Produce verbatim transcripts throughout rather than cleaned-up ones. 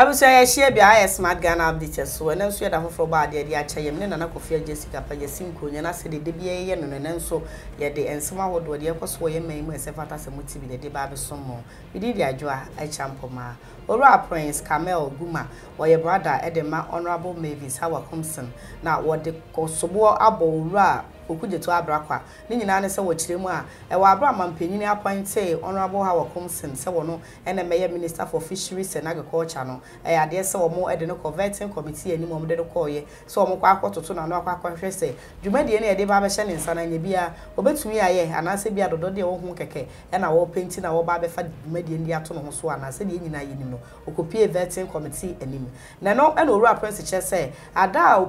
Abu saya share biaya smart Ghana update so na nso ya da foforo ba ade ade akyem ne na na Kofi Jessica pa yesinko nya na se de de biye ye no na nso ye de ensema hodo de ekoso ye mai mu esefata se mutibi de de ba be somo bidi de adwoa e champoma Ora Prince Kamel Guma or your brother Edema Honorable Mavis Hawa Koomson na what the Kosobo Abora Okudzeto Ablakwa ni na ne se wo kiremu a e wo abra mampanyin appointee Honorable Hawa Koomson se wo no ene meye Minister for Fisheries and Agriculture no e ade se wo mo ede no conventing committee ani mo mo de ko ye so mo kwa akototo na no akwakwa se dwumadie na ede ba be she ne nsa na nya bia obetumi aye anase bia dodo de wo hu keke e na wo penti na wo ba be fa dwumadie ndi ato no ho so anase de nyina ye ni no okopie vetting committee ani na no ene oru apprentice che se ada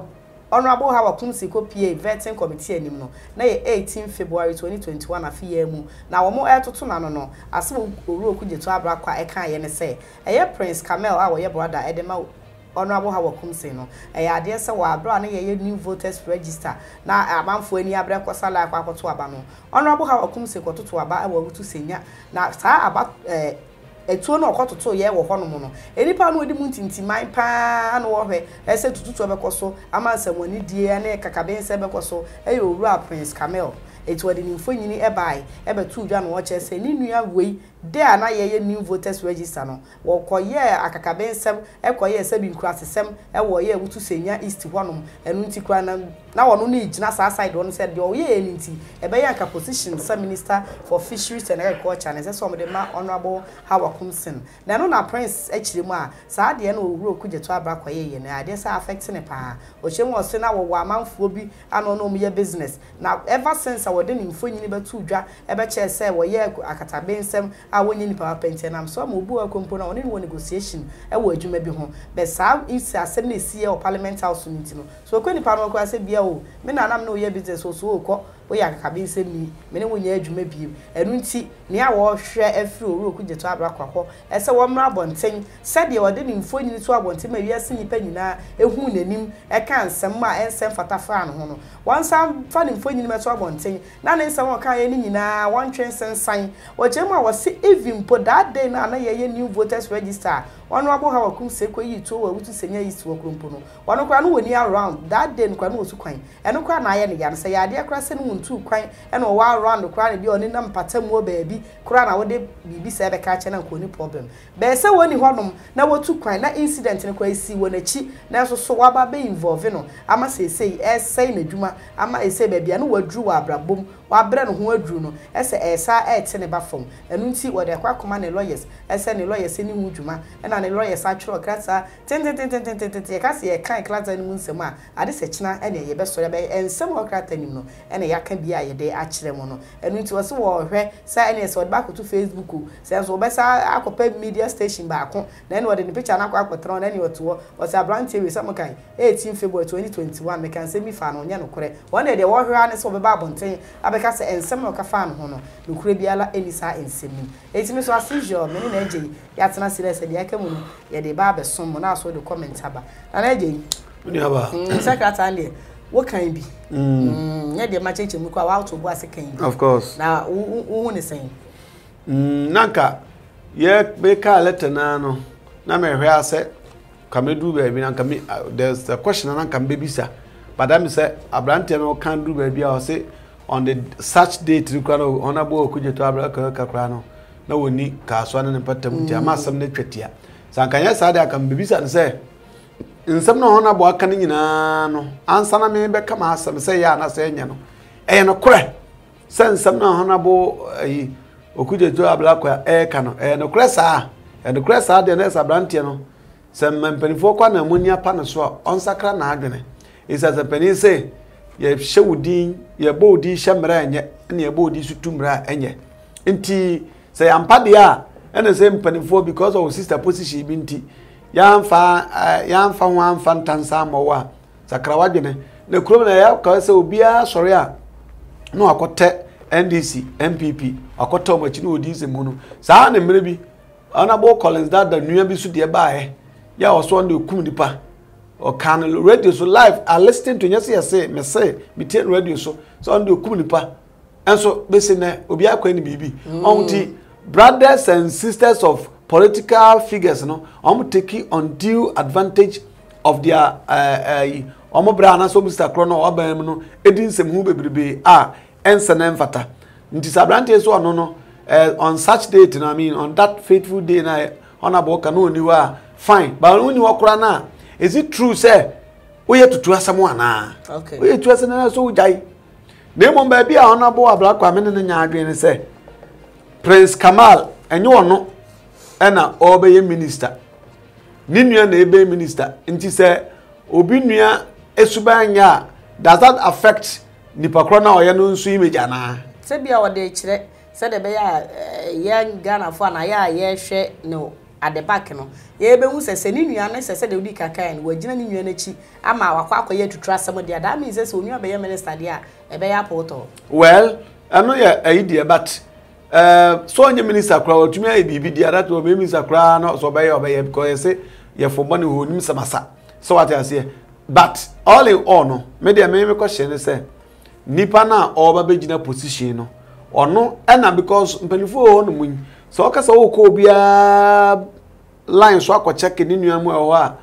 Honorable Hawa Koomson kopie vetting committee anim no na ye eighteenth February twenty twenty-one afia mu na wo mo etoto na no no ase wo Okudzeto Ablakwa e kan ye ne se eye Prince Kamel a wo ye brother edema Honorable Hawa Koomson no eye ade se wo abra na ye new voters register na amanfo ani abre kosa la kwa koto aba no Honorable Hawa Koomson kototo aba e wo tu senya na sa aba eh etuo na okototo ye wo hono mo no enipa no odi mu ntintiman pa na wo hwe ese tututu obekoso amansamu ani die na kakabense bekoso e yo Owura Prince Kamel etuo de ninfo nyini e bai e betu dwa na wo chese ni nua wei de ana ye ye new voters register no wo koye akakabensem e koye se bi nkurasesem e wo ye wutu senya east honom enu ntikura na na wono ni igina sa side wono se de wo ye eni nti e be yanka position sa minister for fisheries and agriculture na se so de ma Honorable Hawa Koomson na no na Prince akiremu a sa de na Owura Okudzeto Ablakwa ye ye na ade sa affect ne pa o chemu o se na wo amanfo bi ano no ye business na ever since wo de ninfo nyini betu dwa e be che se wo ye akatabensem awonye ni power pente na so mo bu akompo na oni negotiation e wo adwuma bi ho be sa isi asem na sie o parliament house nti no so ko ni pa no ko ase bia o me na nam na o ye business so so o ko o ya kaka bi nsem ni me ne wonya adwuma bi enu nti ne a wo hwe afiri Owura Okudzeto Ablakwa ko e se wo mra bonten se de wo de ni mfo nyini to abonten ma wi ase nipa nyina ehu nanim e ka nsem ma ensem fatafa no ho no wansa fa ni mfo nyini ma to abonten na ne nsem wo ka ye ni nyina wantwen sensan wo chema wo se even po that day na na ye new voters register one abo Hawa Koomson koyi to wa wutu senya yitu okrompo no one kwa no woni around that day kwa no osu kwan eno kwa na aye ne yan se ya de akra se no wontu kwan eno wa around kwa ne bi oni na mpatam wo baabi kwa na wo de bibi se be ka che na ko ni problem be se woni honom na wotu kwan na incident ne kwa isi wonachi na so so wa ba be involve no ama se sei e sei na dwuma ama e sei baabi na wadru wa abrabom wa bre no ho adru no e se e sa e te ne ba fom eno nti wo de kwa koma ne lawyers e se ne lawyers ni hu dwuma ena the lawyers are true krasa ten ten ten ten ten ten ten ten kasi e kan krasa ni mu nsem a ade se kina ene ye be sori be ensem o krata nim no ene ya ka bia ye de a kire mu no enu nti wo se wo hwe sa ene se wo ba ko to Facebook o se so be sa akopa media station ba ko na ene wo de ni picture na akwa akotron na ene wo to wo se abrante we sa mo kan eighteenth February twenty twenty-one me kan se mi fa no nya no kore wo na de wo hwe ane se wo be ba bonten abeka se ensem o ka fa no ho no nokure biala enisa ensem ni etimi so asijor me na eje ya tena sire se de aka mu ya de ba be som na so de comment aba na na je ni aba secretary le wo kan bi mm ya de ma cheche mu kwa wa to bu ase kan of course na wo ni sen mm nanka ye be ka letter na no na me hwe ase kame du ba bi nanka me there's a question nanka me bi sa but am say abrante no kan du ba bi a say on the search date require Honorable Okudzeto Ablakwa kakra no na woni ka so na ne patam ti ama sam na twetia sankanya saade akam bibisa nse nsem no hona bo aka nyina no ansa na me be kama asem se ya na se nya no e no kure se nsem no hona bo yi Okudzeto Ablakwa e ka no e no kure sa e no kure sa de na sa brantie no se mpanifo kwa na munia pa no so onsakra na adwene isa se penise ye shewudin ye bodi shemra enye na ye bodi sutumra enye nti se ampa dia and the same panifo because our sister position binti yamfa yamfa ho amfa ntansa mowa sakrawa dwene na krom na ya ka se obi a sori a na akote N D C N P P akote omachi na odi se mu no sa na mere bi ana bo Collins that the nua bi su de baaye ya oso on the kum nipa o kan radio so live are listening to yes yes me say me tie radio so so on the kum nipa and so be se na obi akwa ni bibi onti brothers and sisters of political figures, no, I'm taking undue advantage of their omobra na so Mister Krono abem no edinsem hu bebrebe a ensenem fata ntisabrante so no no on such date na I mean on that fateful day na honorable kanoni wa fine but oni wa kora na is it true say we here to do asamo ana okay we to asana so ujai na emom ba bia honorable Ablakwa mena nya adwe ne say Prince Kamel enyo ono ena obeye minister ninua na ebe minister nti say obi nua esubanya does that affect nipakrona oye no nsu image ana se bia wo de kire se de be ya yan Ghana fo na ya ye hwe no at the back no ye be hu se se ninua na se se de udi kakan wo gina ninua na chi ama akwa akwa ye tutra sam de that means se onua be ye minister de a e be ya poto well ano ye idea but Uh, so any minister kwa otumi e bibi dia that we minister kwa no so be obey because say ye for money who nim samasa so what I say but all in all no me dey me question say nipa na oba be gina position no ono and because mpelifo no mun so okasa wo ko bia line so akocheck ni nuam e ho a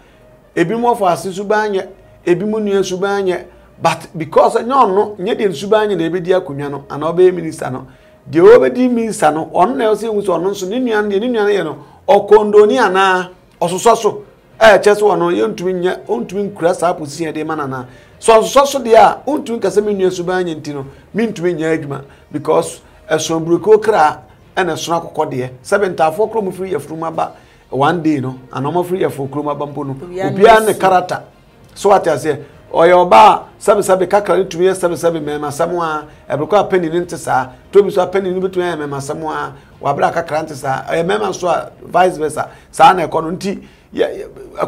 ebi mo for asisu banye ebi mo nua su banye but because no no nye dey su banye na ebi dia konwa no ana oba minister no the obedi minister no on na ose nso on nso ni nuan ni nuan ye no okondoni ana osososo eh chese wono ye ntumi nya ontumi nkura sa position de manana so osososo de a ontumi kase me nuan subanye ntino me ntumi nya adwuma because eson bruko kra ana son akokọ de seventy-four kromo free ye fruma ba one day no anoma free ye for kromo ba mpo no obia ne character so what I say oyoba sabe sabe kakra tuwe sabe sabe mema samwa ebreko apeni ni ntesa tobi so apeni ni betu mema samwa wabra kakra ntesa mema so vice versa sa na ekono nti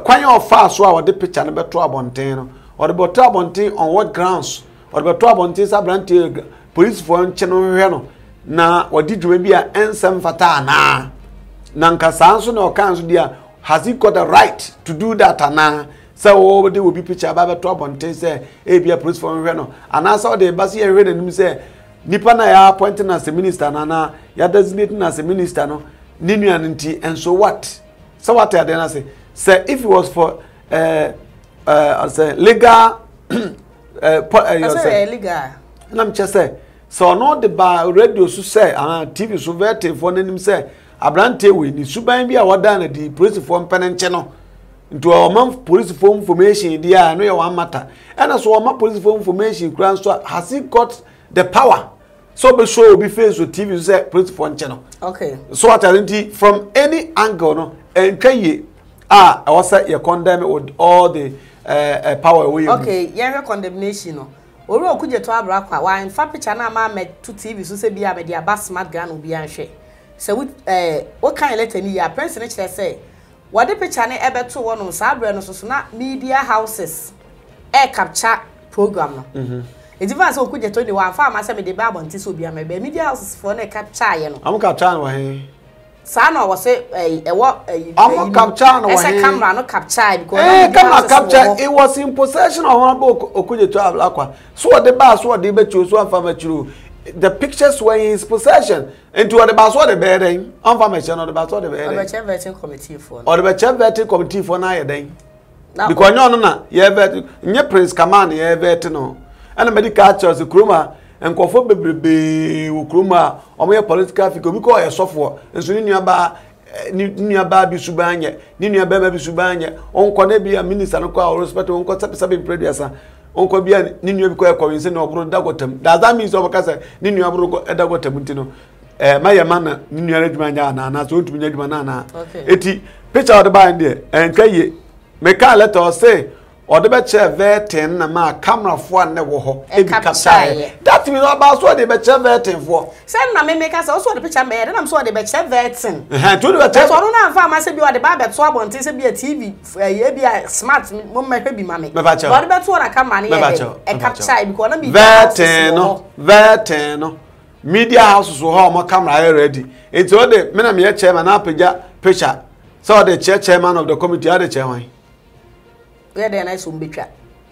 kwanya ofa so a wode picture ne beto abonten no wode beto abonten on what grounds wode beto abonten sa brantie police for nche no hwe no na wode dwuma bia ensem fata na na nkasa nso na okanso dia has he got the right to do that ana so wo de obi picture ba beto abonten say e bia police for hwe no ana so de ba se hwe na nim say nipa na ya appoint na as minister na na ya designate na as minister no ni nuan nti and so what so what I then say say if it was for uh uh as a legal uh say legal na me say so no the radio so say uh T V so vete for na nim say abrante we ni suban bi a woda na di police for mpenenche no into our man police for information dia no ya one matter and so our man police for information kran so has he got the power so be show be face with T V say police for channel okay so what I think from any angle no and can you ah I was say you condemn with all the uh, uh, power we okay yeah condemnation no oru Okudzeto Ablakwa wa in fact picture na ma me to T V so say be am dey abas smart gan obi an hwe so eh what kind letter ni ya person chere say what the picture na ebeto wonu sa abre no so na media houses e capture program no mhm ediva so Okudzeto de wa fa ma se me de ba bonti so bia me be media houses for na capture ye no am capture no he sa na wo se e wo am capture no he say camera no capture because eh camera capture it was in possession of honorable Okudzeto Ablakwa so de ba so de be choose so am fa ma chiru the pictures were in his possession into the ba so de be den am fa ma che no de ba so de be den or the chair vetting committee for or the chair vetting committee for na ye den because no no na ye vet nye Prince Kamel ye vet no ana medical church kroma enkofo bebrebe wo kroma omoye political figure biko ye sofo enso ni nuaba ni nuaba bi subanye ni nuaba ba bi subanye onko na bi minister no ko respect onko sabe sabe preduasa onko bi ni nuaba biko ye convince na obro dagotam that means obaka say ni nuaba bro dagotam ntino eh maye mana ni nuaba dwumanya na na so otunya dwumana na eti picture of the bind there enkaye make a let us say or the better vetting na ma camera for na wo ho e bi capture that means about so the better vetting for send na me make us also the picture me na so the better vetting eh to the better so no na fa ma se bi o the ba beto abonte se bi a T V e bi smart mo me hwe bi ma me but the beto na camera e capture because na media vetting no vetting no media house so ho mo camera ready it so the me na me chairman na picture picture so the chairman of the committee are the chairman where they nice um betwa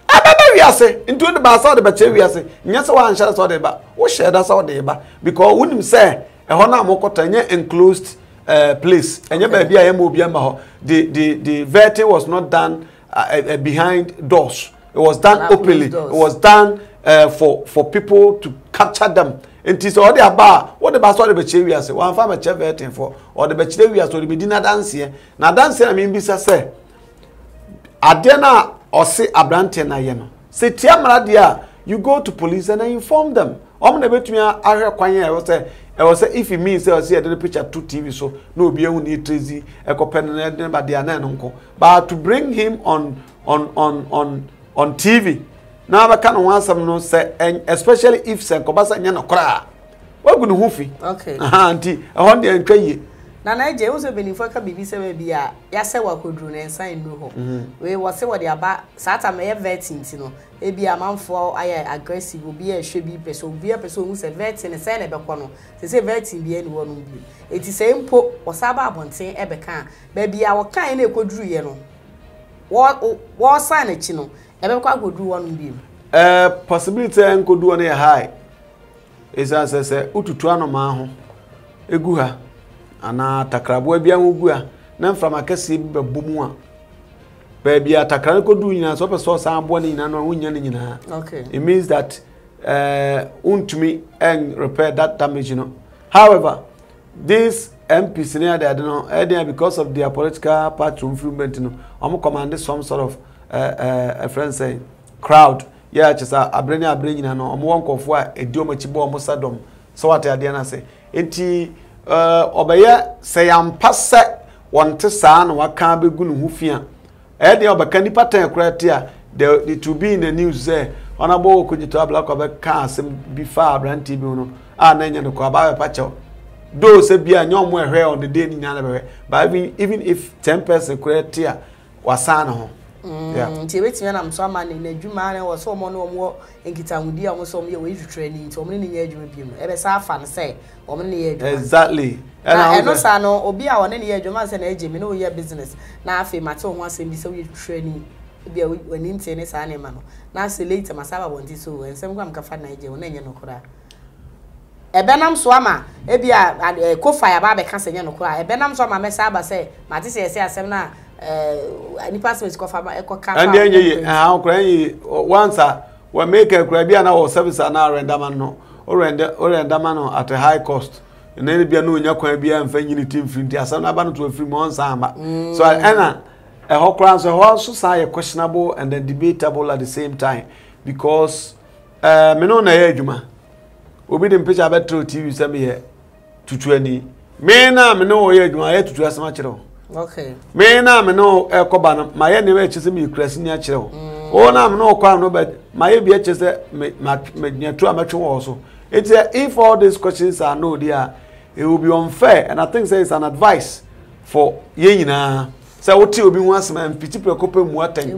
ababa wi ase into the ba so de betwa wi ase nyese wa anshare so de ba wo share da so de ba because unim say e ho na mo kotanye enclosed uh, place. And okay. the, the, the vetting was not done uh, uh, behind doors. It was done openly. It was done uh, for, for people to capture them. And this all they are bar. What the pastor be chew here say one farm chew vetting for or the be chew here so the medina dance here. Na dance na me bi say adena or say abrante na ye no. Say ti amara dia you go to police and I inform them. Omo na betumi ahwe kwan here we say we say if it means say we say the picture to T V so no be ehun e trezi e ko pen na dey ba dia na nko. But to bring him on on on on on T V. Now I can't want some no say, and especially if Senkobasa Yana cry. What good hoofy? Okay, auntie, I want the entry. Nana J also been in Foka B B C be a Yasawa could run and sign no home. We was say what they are about Saturday may have vetting, you know. It be a month for I aggressive will be a should be person, be a person who's a vet and a sign at the corner. They say vetting be anyone will be. It is same po or Saba Bontain Ebecan. Maybe our kind of could drew, you know. What sign it, you know. Uh, possibility and could do any high is as I say, Utuano Maho, Eguha, and a Takrabia Ugua, none from a Cassi Bumua. Baby, a Takrako doing as upper source and born in an union. Okay, it means that uh, unt me and repair that damage, you know. However, this M P C near the I don't know, because of their political party influence, you know, I'm commanded some sort of. Uh, uh, a friend say crowd yeah just a uh, brain a brain na no omo wankofo a ediom achibo omo sadom so what ade na say enti uh obeye say ampase wonte saa na waka begu ne hufia e de obeka nipa ten korate a the to be in the news there Honorable Okudzeto Ablakwa be ka asem bi fa abran tv no a na nya de ko aba pa chew do say bia nya omo ehwe on the day ni nya na be but even if ten percent korate a wasa na ho. Yeah. Tibet, when I'm so man in a Juman or so more in Kitamudia or some your way to training to many years with him. Ever Safan say, Omni exactly. And no son or be our any year, Jumas and Ejim, no year business. Now, if my son wants him, so you training be when in tennis animal. Now, see later, my Saba wants it so, and some one can find Niger when you know. A Benham Swama, Ebia, a co fire barber can't say no cry. A Benham Swama, Messaba say, Matisse say, Semna. Any person is called and then you how cry once I will make a Caribbean or service an hour and damano or and or and damano at a high cost. And then be a new Yakoabia and Fanny team free as an abandon to a few months. So I Anna a whole crowns are also questionable and then debatable at the same time because uh, Menona Ejuma will be the picture about true T V send me here to twenty. Mena, Menona Ejuma, I had to dress much at all. Okay. Me na me no ekoba ma ye ne we chese me Ukraine ni akire wo. O na me no kwa no be ma ye bi chese me me nyetu ametwe wo so. It's if all these questions are no there, it will be unfair and I think say it's an advice for ye nyina. Say wo ti obi hu asema mpiti prekopa mu aten.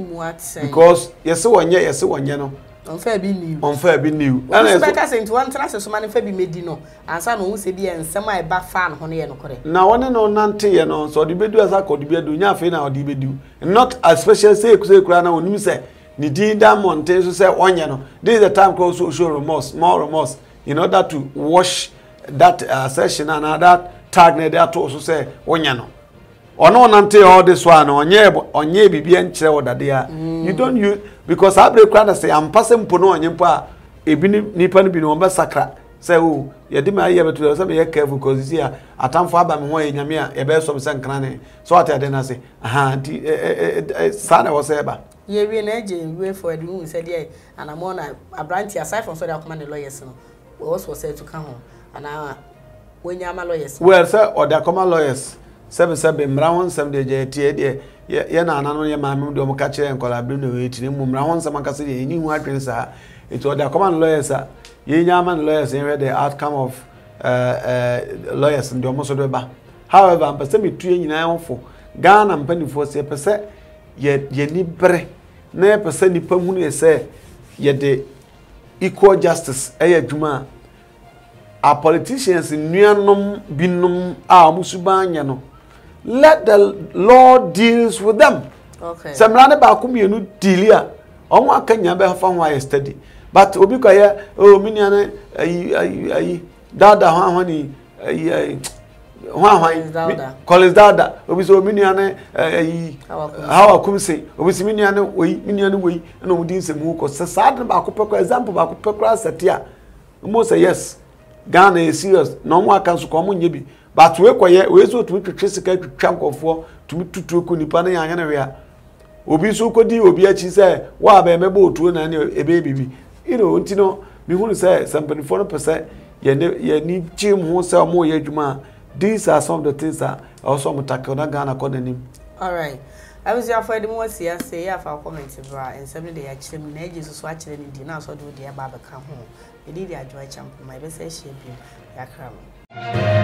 Because yes wo nye yes wo nye no. Unfair be new. Unfair be new. And I expect us into one transfer so man fair be made no. And so no say be ensem a ba fan ho no correct. Na one no nante ye no so de bedu as akodi be do nya afi na odi bedu. Not especially say say kura na onim say ni din da monte so say onye no. This is the time called social remorse, more remorse in order to wash that assertion and that tag na that also say onye no. Ono nante all this one onye onye bibia nkyere odade a. You don't use because I break rather say I'm passing Pono and Yampa, a binip nippon be no more sacra. Say, oh, you did my year to some year careful because it's here. I tam for Abam Way Yamia, a best of San Crane. So I then I say, aha, Sana was ever. Ye be an agent, wait for a moon, said ye, and I'm on a branch aside from so that command the lawyers also said to come home. And I, when you're my lawyers. Well, sir, or the common lawyers. Seven seven brown, some day, dear, yeah, no, no, yeah, my mum, don't catch and call. I bring the weight in Mum Round, some Cassidy, any white prince. It was the common lawyers, ye Yaman lawyers, and read the outcome of lawyers and the almost over. However, I'm perceiving three in iron for Ghana and penny for say per se, yet ye nibre, ne per se nippon, say, yet the equal justice, a juma. Our politicians in Nyanum Binum are Musubanyano. Let the Lord deals with them. Okay. Some rather bakumi no dealia. On one can never find why study. But Obukaya, oh, Miniane, Dada Honey, Collins Dada, Obiso Miniane, Hawa Koomson, Obis Miniane, we, Miniane, we, and Odinse Muko, Sadan Bacopa, example Bacopa Satia. Most say yes. Ghana is serious, no more council common ye but we acquire, we so to trace a chunk of war to meet to Kunipani and area. Obiso Cody, Obiachi say, Wa be mebo to an baby. You know, Tino, me who say, something for a percent, ye need Jim who sell more yejuma. These are some of the things that also Mutakona Ghana called him. All right. I was your friend, most here say, I found comments about and seven day at Chim Nages was watching in dinner, so do dear Baba come home. The lady I joined my best shape, Yakram.